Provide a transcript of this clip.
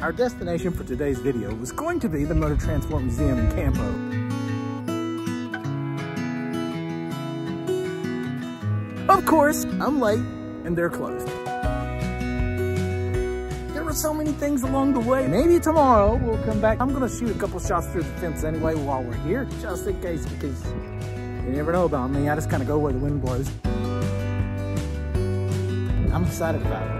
Our destination for today's video was going to be the Motor Transport Museum in Campo. Of course, I'm late and they're closed. There were so many things along the way. Maybe tomorrow we'll come back. I'm gonna shoot a couple shots through the fence anyway while we're here, just in case, because you never know about me. I just kinda go where the wind blows. I'm excited about it.